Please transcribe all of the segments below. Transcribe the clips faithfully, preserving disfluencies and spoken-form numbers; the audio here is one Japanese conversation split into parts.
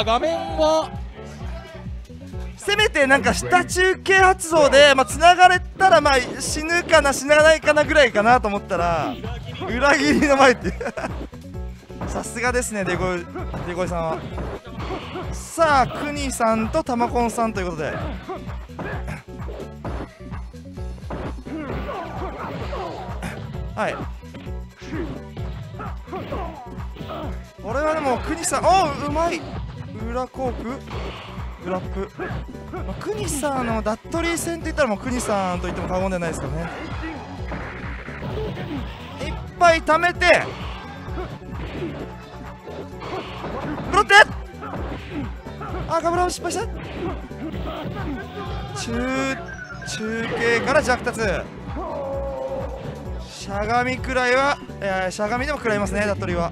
あ、画面はせめてなんか下中継発動でつな、まあ、がれたらまあ死ぬかな死なないかなぐらいかなと思ったら裏切りの前ってさすがですねデコイデコイさんは。さあクニさんとタマコンさんということではいこれはでもクニさんおううまい裏コークグラップ、まあ、クニさんのダットリー戦といったらもうクニさんといっても過言ではないですからね。いっぱい貯めてブロックあガブラを失敗した中中継から弱達しゃがみくらいは、えー、しゃがみでも食らいますねダットリーは。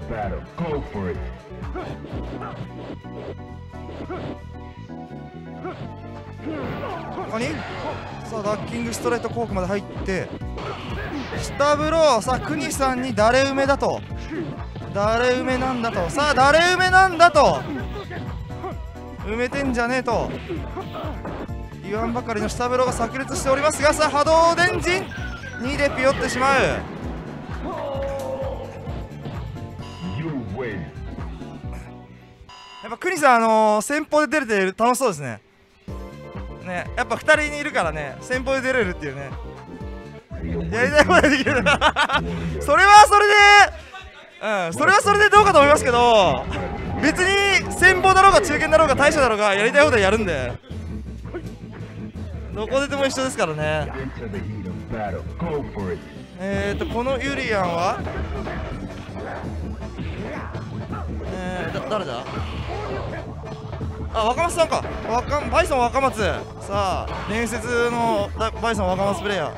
ここにさあダッキングストレートコークまで入って下ブローさあクニさんに誰埋めだと誰埋めなんだとさあ誰埋めなんだと埋めてんじゃねえと言わんばかりの下ブローが炸裂しておりますがさあ波動電陣にでピヨってしまう。やっぱクニさんあのー、先方で出れてる楽しそうですね。ね、やっぱふたりにいるからね先方で出れるっていうねやりたいことができるそれはそれでうんそれはそれでどうかと思いますけど別に先方だろうが中堅だろうが大将だろうがやりたいことはやるんでどこででも一緒ですからね。えっとこのユリアンはえー、だ誰だあ、若松さんか若バイソン若松さあ伝説のバイソン若松プレイヤー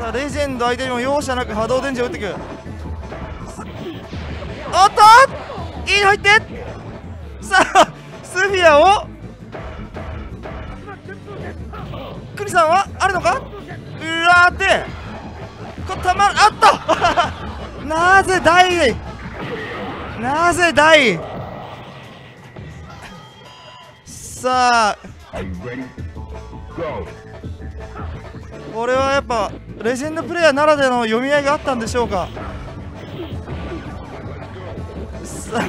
さあレジェンド相手にも容赦なく波動電磁を打っていくおっといい入ってさあスフィアをクニさんはあるのか裏手たまあったなぜ大なぜ大さあこれはやっぱレジェンドプレイヤーならではの読み合いがあったんでしょうか。さ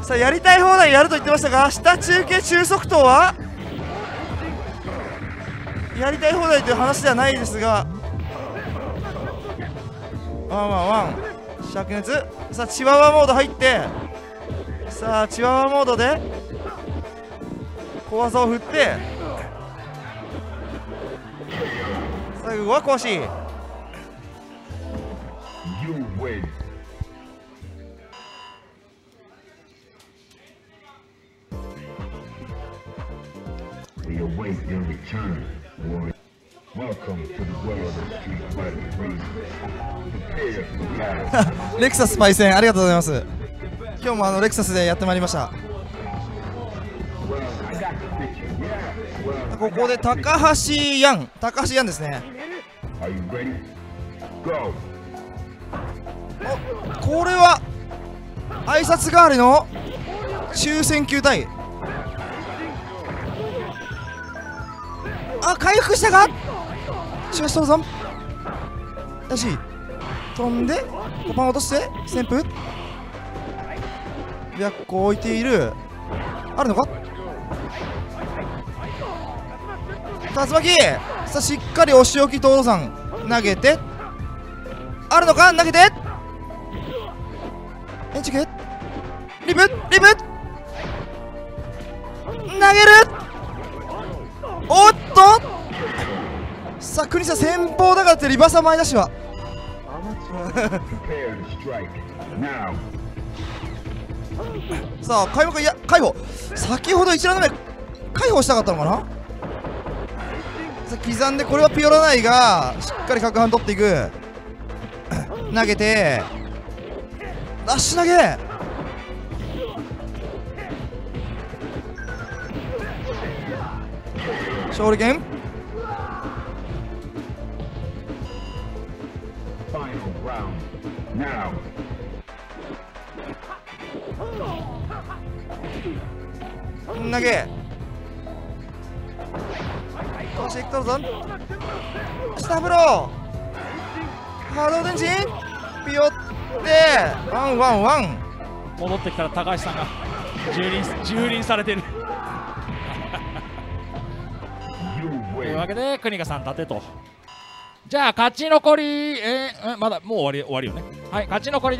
あ、さあやりたい放題やると言ってましたが下中継中速投はやりたい放題という話ではないですがワンワンワン灼熱さあチワワモード入ってさあチワワモードで小技を振って最後はコーシーレクサスパイセンありがとうございます。今日もあのレクサスでやってまいりました。ここで高橋ヤン高橋ヤンですね。おこれは挨拶代わりの抽選球体あ回復したかしかしどうぞよし飛んでコパン落として旋風白虎置いているあるのか竜巻さあしっかりお仕置き東堂さん投げてあるのか投げてエンチゲリブリブ投げるおっとさあクニさん先方だからってリバサ前出しはさあ開放いや開放先ほどいちラウンド目開放したかったのかなさあ刻んでこれはピヨらないがしっかり角半取っていく投げてダッシュ投げ勝利拳 final round. Now.投げ。腰引っ取るぞ。下風呂。波動電池。ピヨって。ワンワンワン。戻ってきたら高橋さんが蹂躙蹂躙されてる。というわけで国賀さん立てと。じゃあ勝ち残り、えー、まだもう終わり終わりよね。はい、勝ち残りで